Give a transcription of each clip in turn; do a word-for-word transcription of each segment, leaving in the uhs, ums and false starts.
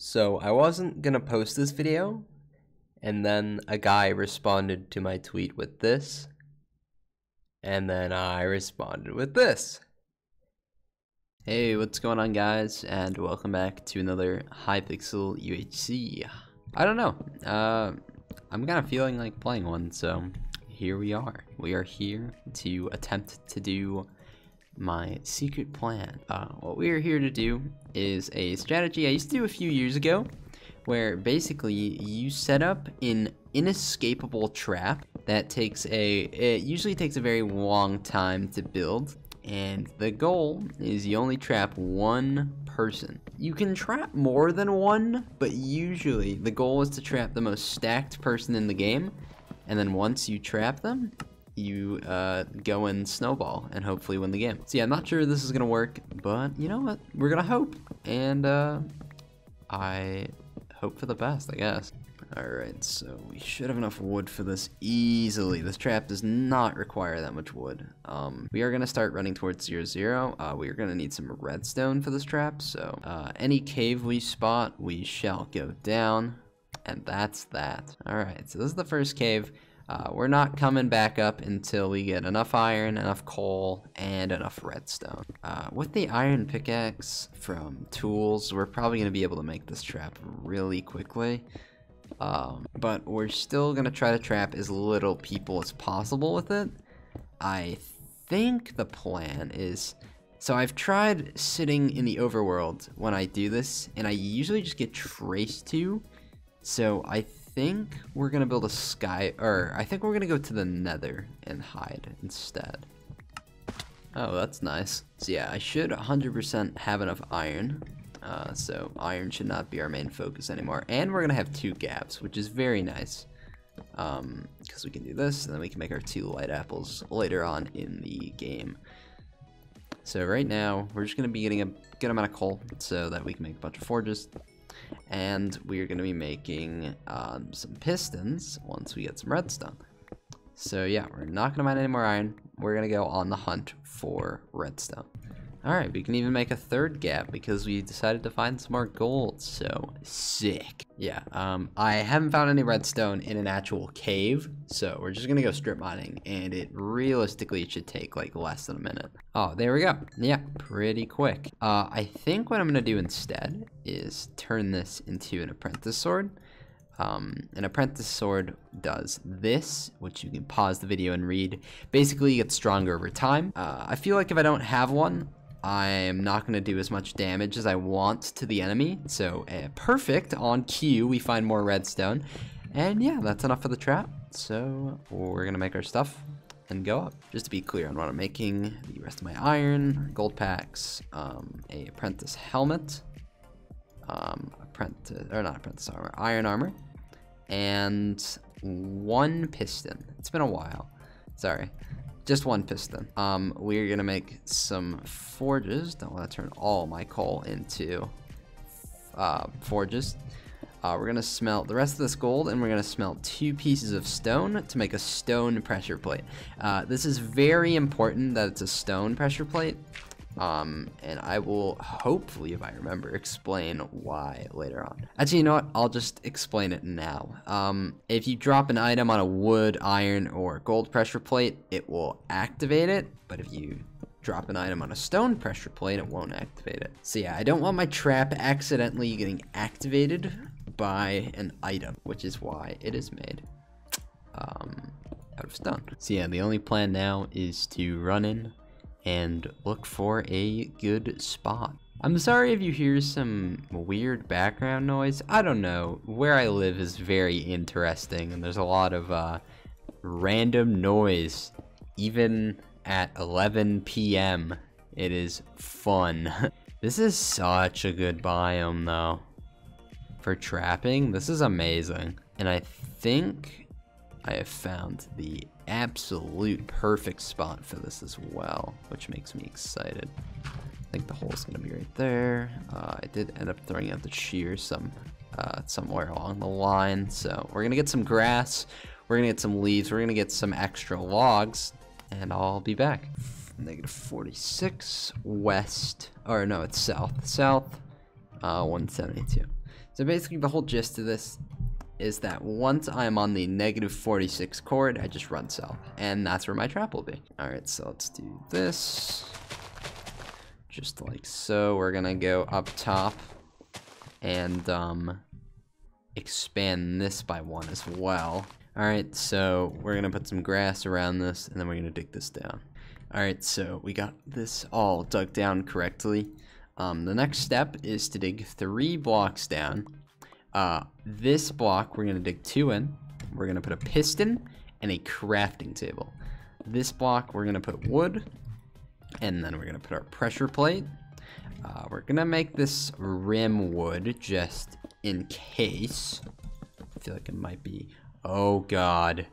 So I wasn't gonna post this video, and then a guy responded to my tweet with this, and then I responded with this. Hey, what's going on, guys, and welcome back to another Hypixel U H C. I don't know, uh, I'm kind of feeling like playing one, so here we are. We are here to attempt to do my secret plan. Uh, what we are here to do is a strategy I used to do a few years ago, where basically you set up an inescapable trap that takes a, it usually takes a very long time to build, and the goal is you only trap one person. You can trap more than one, but usually the goal is to trap the most stacked person in the game, and then once you trap them, you uh, go and snowball and hopefully win the game. So yeah, I'm not sure this is gonna work, but you know what? We're gonna hope, and uh, I hope for the best, I guess. All right, so we should have enough wood for this easily. This trap does not require that much wood. Um, we are gonna start running towards zero zero. Uh, we are gonna need some redstone for this trap, so uh, any cave we spot, we shall go down, and that's that. All right, so this is the first cave. Uh, we're not coming back up until we get enough iron, enough coal, and enough redstone. Uh, with the iron pickaxe from tools, we're probably gonna be able to make this trap really quickly. Um, but we're still gonna try to trap as little people as possible with it. I think the plan is, so I've tried sitting in the overworld when I do this, and I usually just get traced to, so I think I think we're gonna build a sky, or I think we're gonna go to the nether and hide instead. Oh, that's nice. So yeah, I should one hundred percent have enough iron, uh, so iron should not be our main focus anymore. And we're gonna have two gaps, which is very nice, because um, we can do this, and then we can make our two light apples later on in the game. So right now, we're just gonna be getting a good amount of coal, so that we can make a bunch of forges. And we're going to be making um, some pistons once we get some redstone. So yeah, we're not going to mine any more iron. We're going to go on the hunt for redstone. Alright, we can even make a third gap because we decided to find some more gold. So sick. Yeah, um, I haven't found any redstone in an actual cave. So we're just going to go strip mining. And it realistically it should take like less than a minute. Oh, there we go. Yeah, pretty quick. Uh, I think what I'm going to do instead is turn this into an apprentice sword. Um, an apprentice sword does this, which you can pause the video and read. Basically, you get stronger over time. Uh, I feel like if I don't have one, I'm not going to do as much damage as I want to the enemy. So uh, perfect, on cue, we find more redstone. And yeah, that's enough for the trap. So we're going to make our stuff and go up. Just to be clear on what I'm making, the rest of my iron, gold packs, um, a apprentice helmet, um, apprentice, or not apprentice armor, iron armor, and one piston. It's been a while. Sorry. Just one piston. Um, we're gonna make some forges. Don't wanna turn all my coal into uh, forges. Uh, we're gonna smelt the rest of this gold, and we're gonna smelt two pieces of stone to make a stone pressure plate. Uh, this is very important that it's a stone pressure plate. Um, and I will hopefully, if I remember, explain why later on. Actually, you know what? I'll just explain it now. Um, if you drop an item on a wood, iron, or gold pressure plate, it will activate it. But if you drop an item on a stone pressure plate, it won't activate it. So yeah, I don't want my trap accidentally getting activated by an item, which is why it is made um, out of stone. So yeah, the only plan now is to run in and look for a good spot. I'm sorry if you hear some weird background noise. I don't know. Where I live is very interesting, and there's a lot of uh, random noise. Even at eleven p m, it is fun. This is such a good biome, though. For trapping, this is amazing. And I think I have found the absolute perfect spot for this as well, which makes me excited. I think the hole's gonna be right there. Uh, I did end up throwing out the shear some uh, somewhere along the line, so we're gonna get some grass, we're gonna get some leaves, we're gonna get some extra logs, and I'll be back. negative forty-six west, or no, it's south, south, uh, one seventy-two. So basically the whole gist of this is that once I'm on the negative forty-six chord, I just run south, and that's where my trap will be. All right, so let's do this, just like so. We're gonna go up top and um, expand this by one as well. All right, so we're gonna put some grass around this, and then we're gonna dig this down. All right, so we got this all dug down correctly. Um, the next step is to dig three blocks down. Uh, this block, we're gonna dig two in. We're gonna put a piston and a crafting table. This block, we're gonna put wood, and then we're gonna put our pressure plate. Uh, we're gonna make this rim wood just in case. I feel like it might be, oh God,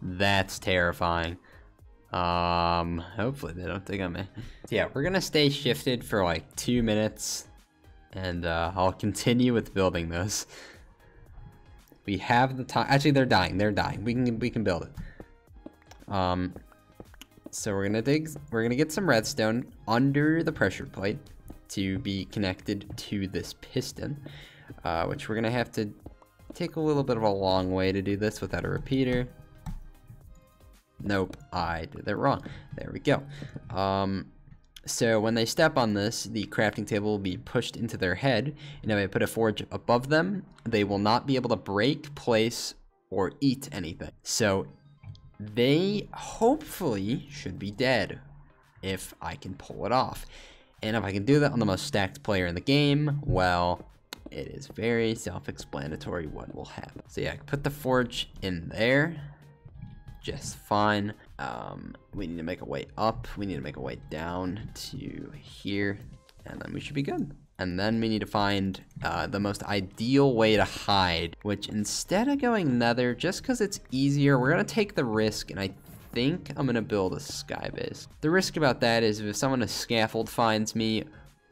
that's terrifying. Um, hopefully they don't dig on me. So yeah, we're gonna stay shifted for like two minutes. And uh, I'll continue with building those. We have the time. Actually, they're dying. They're dying. We can we can build it. Um, so we're gonna dig. We're gonna get some redstone under the pressure plate to be connected to this piston, uh, which we're gonna have to take a little bit of a long way to do this without a repeater. Nope, I did that wrong. There we go. Um. So when they step on this, the crafting table will be pushed into their head, and if I put a forge above them, they will not be able to break, place, or eat anything. So they hopefully should be dead if I can pull it off. And if I can do that on the most stacked player in the game, well, it is very self-explanatory what will happen. So yeah, I can put the forge in there. Just fine. Um, we need to make a way up. We need to make a way down to here, and then we should be good. And then we need to find uh, the most ideal way to hide, which instead of going nether, just because it's easier, we're gonna take the risk, and I think I'm gonna build a sky base. The risk about that is if someone a scaffold finds me,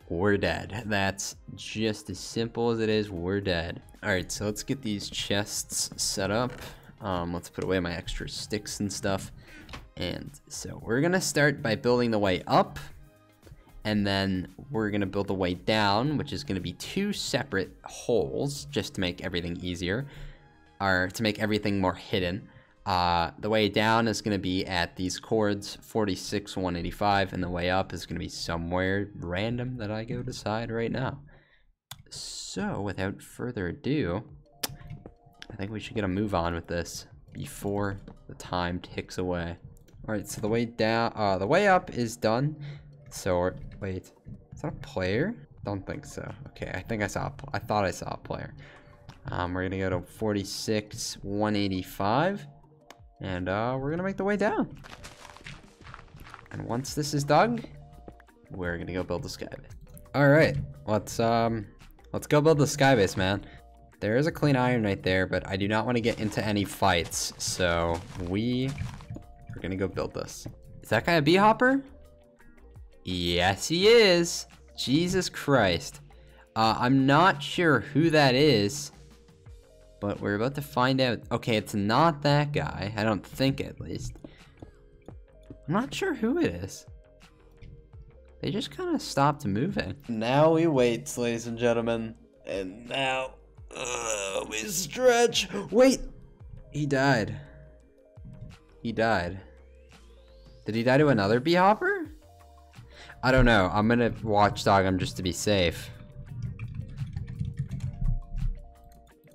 we're dead. That's just as simple as it is, we're dead. All right, so let's get these chests set up. Um, let's put away my extra sticks and stuff. And so we're gonna start by building the way up, and then we're gonna build the way down, which is gonna be two separate holes just to make everything easier, or to make everything more hidden. Uh, the way down is gonna be at these chords, forty-six, one eighty-five, and the way up is gonna be somewhere random that I go decide right now. So without further ado, I think we should get a move on with this before the time ticks away. All right, so the way down, uh, the way up is done. So wait, is that a player? Don't think so. Okay, I think I saw. A pl I thought I saw a player. Um, we're gonna go to forty-six, one eighty-five, and uh, we're gonna make the way down. And once this is dug, we're gonna go build the sky base. All right, let's um, let's go build the sky base, man. There is a clean iron right there, but I do not want to get into any fights, so we are gonna go build this. Is that guy a bee hopper? Yes, he is. Jesus Christ. Uh, I'm not sure who that is, but we're about to find out. Okay, it's not that guy. I don't think, at least. I'm not sure who it is. They just kind of stopped moving. Now we wait, ladies and gentlemen, and now... Uh, we stretch. Wait, he died. He died. Did he die to another bee hopper? I don't know. I'm gonna watchdog him just to be safe.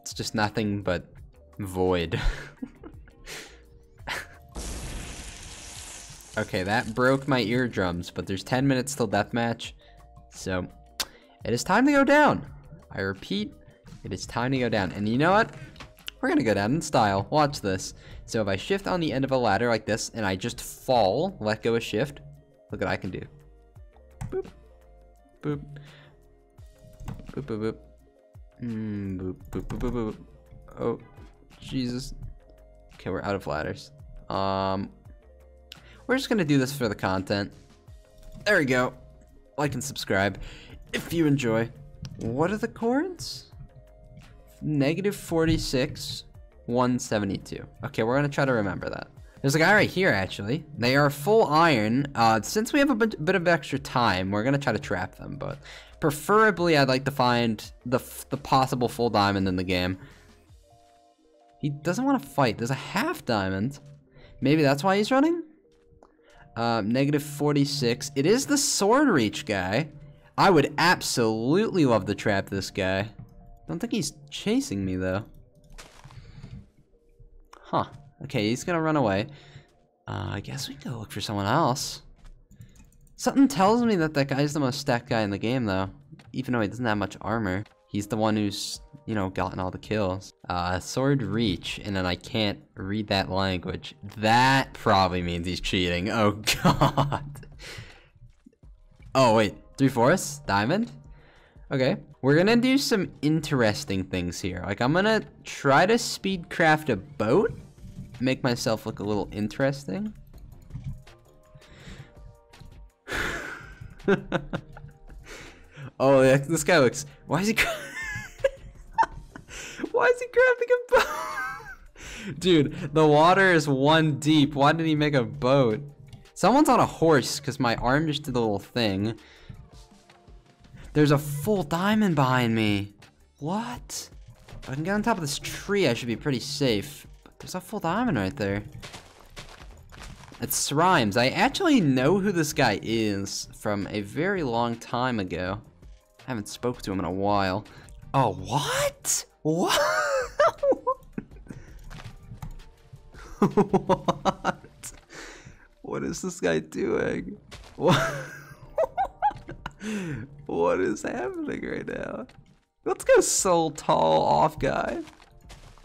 It's just nothing but void. Okay, that broke my eardrums, but there's ten minutes till deathmatch, so it is time to go down. I repeat. It is time to go down, and you know what? We're gonna go down in style. Watch this. So if I shift on the end of a ladder like this, and I just fall, let go of shift, look what I can do. Boop, boop, boop, boop, boop, mm, boop, boop, boop, boop, boop. Oh, Jesus. Okay, we're out of ladders. Um, we're just gonna do this for the content. There we go. Like and subscribe if you enjoy. What are the chords? negative forty-six, one seventy-two. Okay, we're gonna try to remember that. There's a guy right here, actually. They are full iron. Uh, since we have a bit, bit of extra time, we're gonna try to trap them, but Preferably, I'd like to find the the possible full diamond in the game. He doesn't want to fight. There's a half diamond. Maybe that's why he's running? Um, negative forty-six. It is the sword reach guy. I would absolutely love to trap this guy. Don't think he's chasing me, though. Huh. Okay, he's gonna run away. Uh, I guess we can go look for someone else. Something tells me that that guy's the most stacked guy in the game, though. Even though he doesn't have much armor. He's the one who's, you know, gotten all the kills. Uh, sword reach, and then I can't read that language. That probably means he's cheating. Oh, God. Oh, wait. three fourths? Diamond? Okay. We're gonna do some interesting things here. Like, I'm gonna try to speedcraft a boat. Make myself look a little interesting. Oh, yeah, this guy looks. Why is he? Why is he crafting a boat? Dude, the water is one deep. Why did he make a boat? Someone's on a horse because my arm just did a little thing. There's a full diamond behind me. What? If I can get on top of this tree, I should be pretty safe. But there's a full diamond right there. It's Rhymes. I actually know who this guy is from a very long time ago. I haven't spoke to him in a while. Oh, what? What? What? What is this guy doing? What? What is happening right now? Let's go soul tall off guy.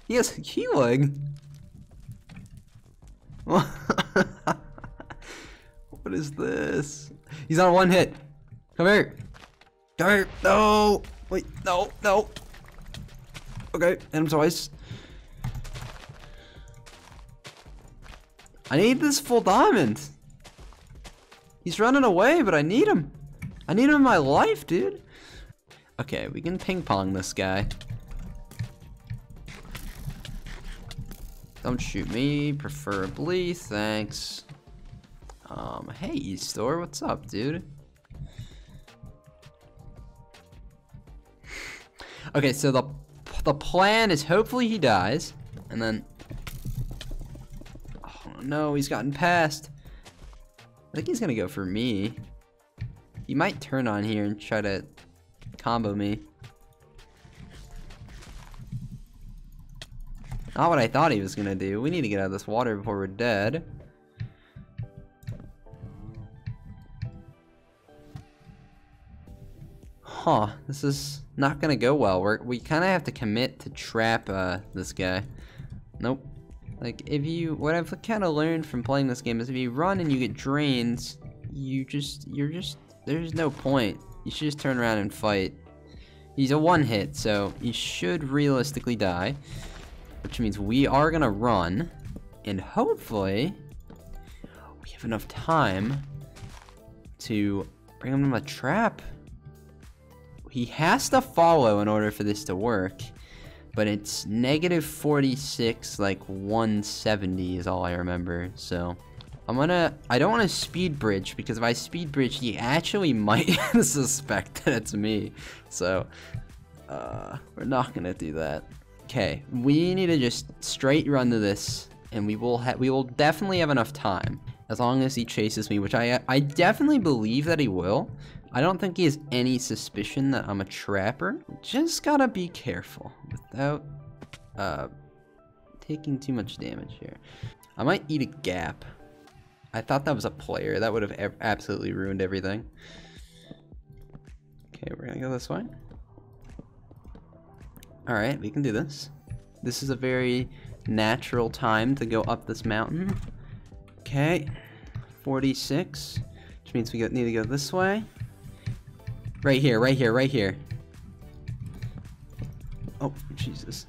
He has healing. What? What is this? He's on one hit. Come here. Come here. No. Wait. No. No. Okay. And him twice. I need this full diamond. He's running away, but I need him. I need him in my life, dude. Okay. We can ping pong this guy. Don't shoot me, preferably. Thanks. Um, hey, E-Store, what's up, dude? Okay, so the the plan is hopefully he dies, and then... Oh, no, he's gotten past. I think he's gonna go for me. He might turn on here and try to combo me. Not what I thought he was gonna do. We need to get out of this water before we're dead. Huh, this is not gonna go well. We're, we kinda have to commit to trap uh, this guy. Nope. Like, if you, what I've kinda learned from playing this game is if you run and you get drains, you just, you're just, there's no point. You should just turn around and fight. He's a one hit, so you should realistically die. Which means we are gonna run, and hopefully we have enough time to bring him to my trap. He has to follow in order for this to work, but it's negative forty-six, like one seventy is all I remember. So I'm gonna, I don't want to speed bridge, because if I speed bridge, he actually might suspect that it's me. So uh, we're not gonna do that. Okay, we need to just straight run to this, and we will ha we will definitely have enough time. As long as he chases me, which I I definitely believe that he will. I don't think he has any suspicion that I'm a trapper. Just gotta be careful without uh, taking too much damage here. I might eat a gap. I thought that was a player. That would have absolutely ruined everything. Okay, we're gonna go this way. Alright, we can do this. This is a very natural time to go up this mountain. Okay, forty-six, which means we need to go this way. Right here, right here, right here. Oh, Jesus.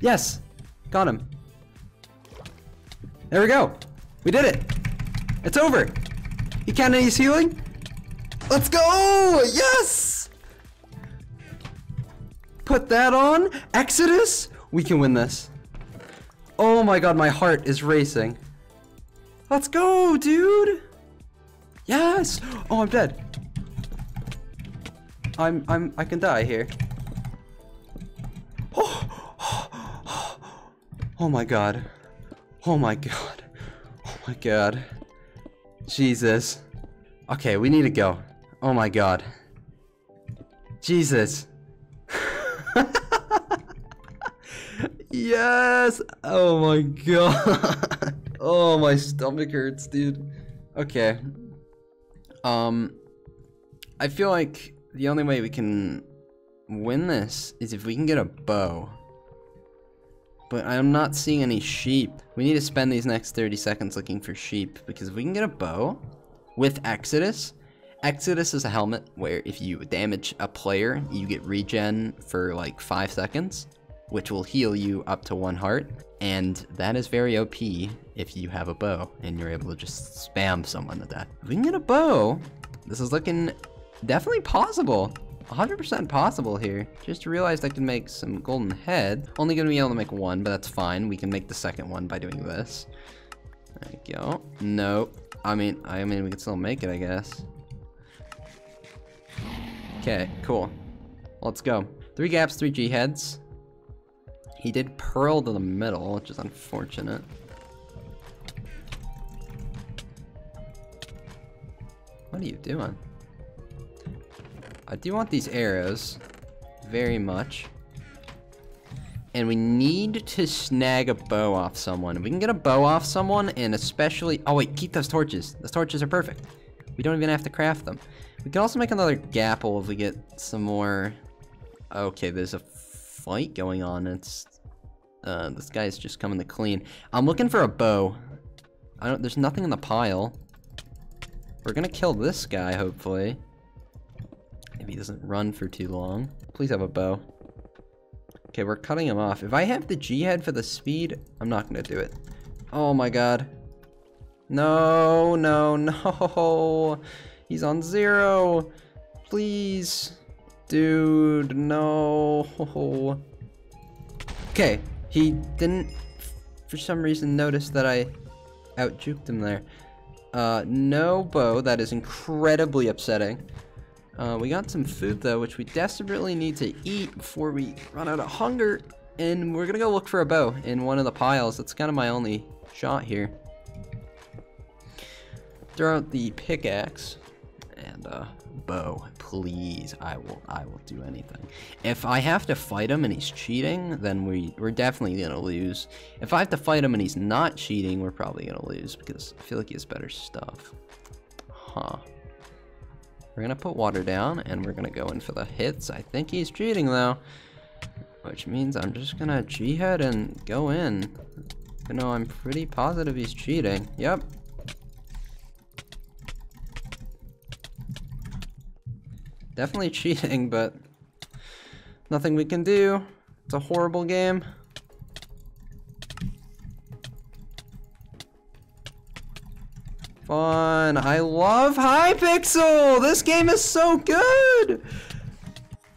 Yes! Got him. There we go! We did it! It's over! You counting his healing? Let's go! Yes! Put that on Exodus. We can win this. Oh my God, my heart is racing. Let's go, dude. Yes! Oh, I'm dead. I'm, I'm, I can die here. Oh, oh my God. Oh my God. Oh my God. Jesus. Okay, we need to go. Oh my God. Jesus. Yes. Oh my God. Oh, my stomach hurts, dude. Okay. Um, I feel like the only way we can win this is if we can get a bow. But I'm not seeing any sheep. We need to spend these next thirty seconds looking for sheep, because if we can get a bow with Exodus, Exodus is a helmet where if you damage a player, you get regen for like five seconds, which will heal you up to one heart. And that is very O P if you have a bow and you're able to just spam someone to death. If we can get a bow, this is looking definitely possible. one hundred percent possible here. Just realized I can make some golden head. Only gonna be able to make one, but that's fine. We can make the second one by doing this. There we go. No, I mean, I mean, we can still make it, I guess. Okay, cool. Let's go. Three gaps, three G heads. He did pearl to the middle, which is unfortunate. What are you doing? I do want these arrows very much. And we need to snag a bow off someone. If we can get a bow off someone, and especially... Oh wait, keep those torches. Those torches are perfect. We don't even have to craft them. We can also make another gapple if we get some more... Okay, there's a fight going on. It's... Uh, this guy's just coming to clean. I'm looking for a bow. I don't. There's nothing in the pile. We're gonna kill this guy, hopefully. If he doesn't run for too long. Please have a bow. Okay, we're cutting him off. If I have the G-head for the speed, I'm not gonna do it. Oh my God. No, no, no. He's on zero. Please. Dude, no. Okay, he didn't, for some reason, notice that I out-juked him there. Uh, no bow, that is incredibly upsetting. Uh, we got some food though, which we desperately need to eat before we run out of hunger. And we're gonna go look for a bow in one of the piles. That's kind of my only shot here. Throw out the pickaxe and uh, bow, please. I will, I will do anything. If I have to fight him and he's cheating, then we, we're definitely gonna lose. If I have to fight him and he's not cheating, we're probably gonna lose because I feel like he has better stuff. Huh. We're gonna put water down and we're gonna go in for the hits. I think he's cheating though, which means I'm just gonna G-head and go in. You know, I'm pretty positive he's cheating. Yep. Definitely cheating, but nothing we can do. It's a horrible game. Fun. I love Hypixel. This game is so good.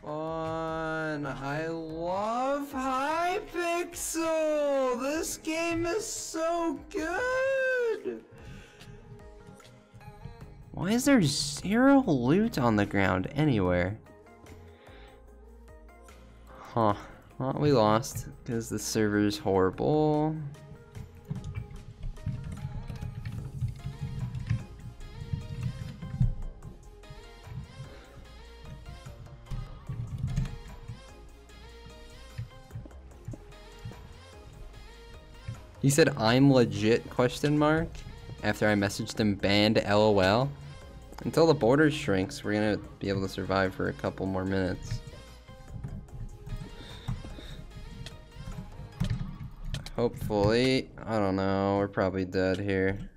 Fun. I love Hypixel. This game is so good. Why is there zero loot on the ground anywhere? Huh. Well, we lost because the server is horrible. He said, "I'm legit?" question mark after I messaged him banned L O L. Until the border shrinks, we're gonna be able to survive for a couple more minutes. Hopefully. I don't know. We're probably dead here.